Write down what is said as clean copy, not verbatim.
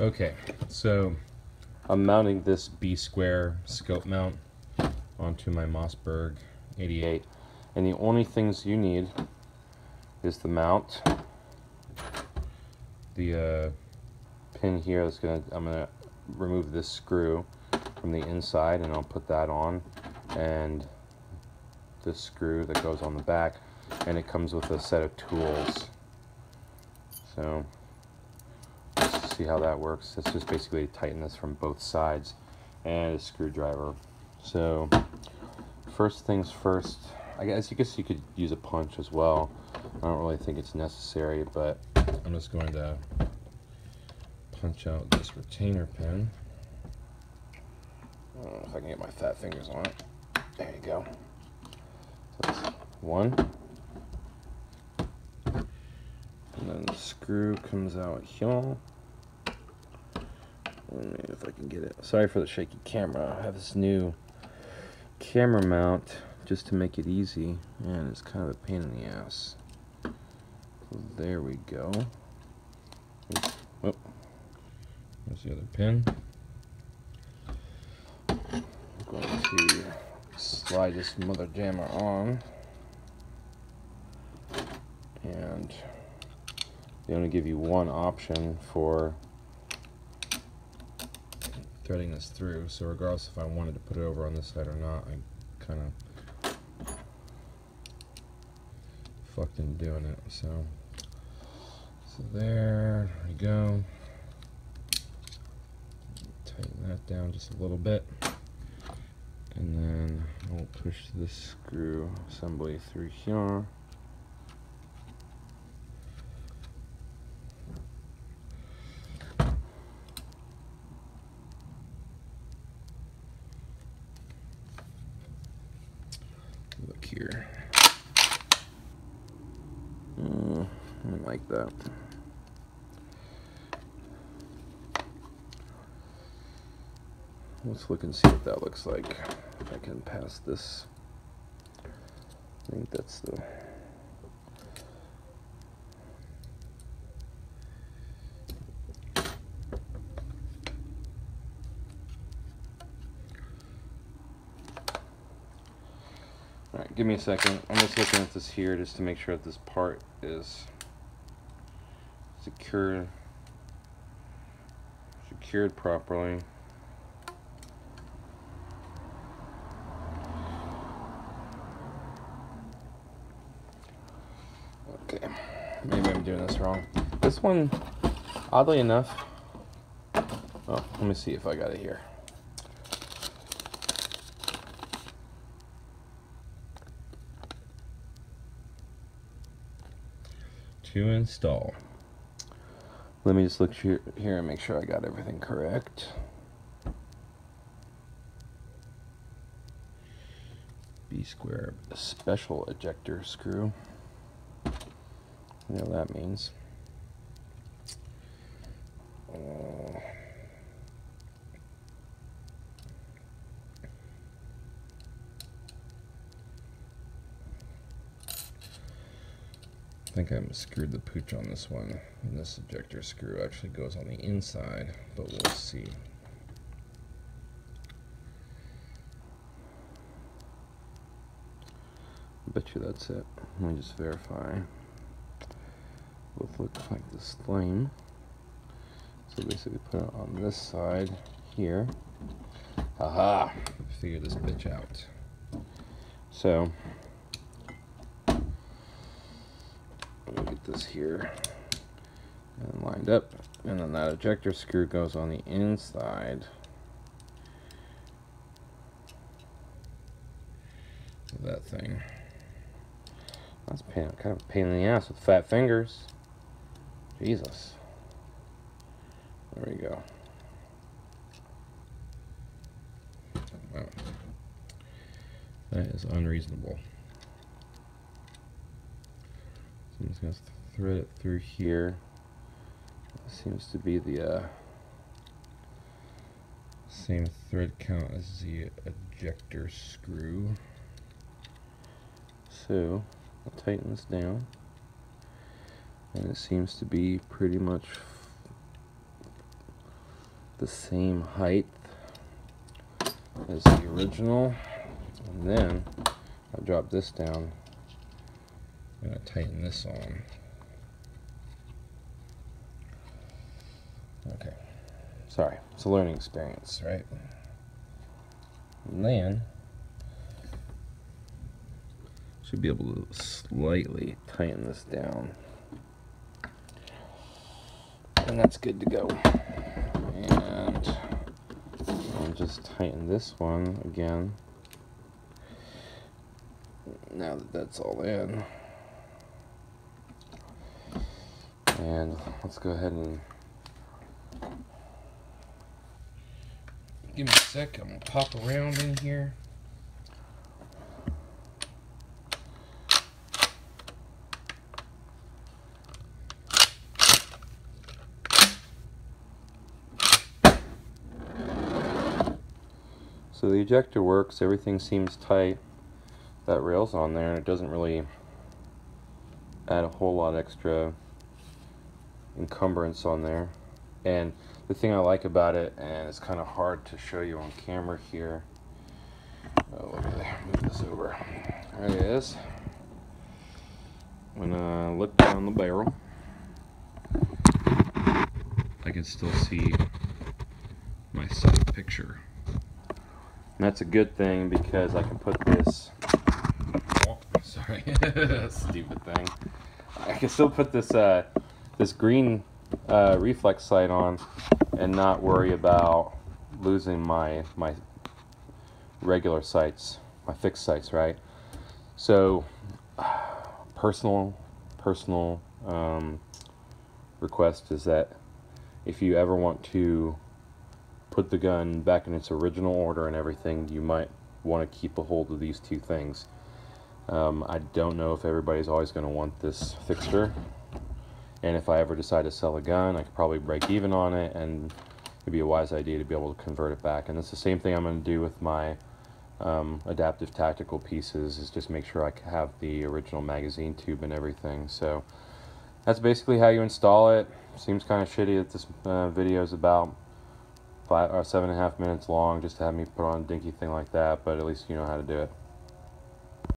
Okay, so I'm mounting this B-square scope mount onto my Mossberg 88, and the only things you need is the mount, the pin here. I'm gonna remove this screw from the inside, and I'll put that on, and this screw that goes on the back, and it comes with a set of tools. So let's see how that works. It's just basically tighten this from both sides, and a screwdriver. So first things first, I guess you could use a punch as well. I don't really think it's necessary, but I'm just going to punch out this retainer pin. I don't know if I can get my fat fingers on it. There you go. So that's one. And then the screw comes out here. Let me see if I can get it. Sorry for the shaky camera. I have this new camera mount just to make it easy, and it's kind of a pain in the ass. So there we go. Whoop. There's the other pin. I'm going to slide this mother jammer on, and they only give you one option for threading this through, so regardless if I wanted to put it over on this side or not, I kind of fucked in doing it. So there we go. Tighten that down just a little bit, and then I'll push this screw assembly through here. Look here. I don't like that. Let's look and see what that looks like. If I can pass this. I think that's the... Alright, give me a second. I'm just looking at this here just to make sure that this part is secured properly. Okay, maybe I'm doing this wrong. This one, oddly enough, oh, let me see if I got it here. To install. Let me just look here and make sure I got everything correct. B-square special ejector screw. You know what that means. I think I screwed the pooch on this one, and this ejector screw actually goes on the inside, but we'll see. I bet you that's it. Let me just verify. Both look like the same. So basically put it on this side here. Haha! Figure this bitch out. So get this here and lined up, and then that ejector screw goes on the inside. That thing. That's kind of a pain in the ass with fat fingers. Jesus. There we go. Wow. That is unreasonable. I'm just going to thread it through here. This seems to be the same thread count as the ejector screw. So I'll tighten this down, and it seems to be pretty much the same height as the original, and then I drop this down and I tighten this on. Okay, sorry, it's a learning experience, right? And then should be able to slightly tighten this down, and that's good to go. And I'll just tighten this one again now that that's all in, and let's go ahead and give me a sec. I'm going to pop around in here. So the ejector works, everything seems tight. That rail's on there and it doesn't really add a whole lot extra encumbrance on there. And the thing I like about it, and it's kind of hard to show you on camera here. Oh, look at that. Move this over. There it is. When I look down the barrel, I can still see my side picture. And that's a good thing because I can put this, oh, sorry, stupid thing. I can still put this this green reflex sight on and not worry about losing my regular sights, my fixed sights, right? So personal request is that if you ever want to put the gun back in its original order and everything, you might want to keep a hold of these two things. I don't know if everybody's always going to want this fixture, and if I ever decide to sell a gun, I could probably break even on it, and it'd be a wise idea to be able to convert it back. And it's the same thing I'm going to do with my adaptive tactical pieces, is just make sure I have the original magazine tube and everything. So that's basically how you install it. Seems kind of shitty that this video is about 5 or 7.5 minutes long just to have me put on a dinky thing like that, but at least you know how to do it.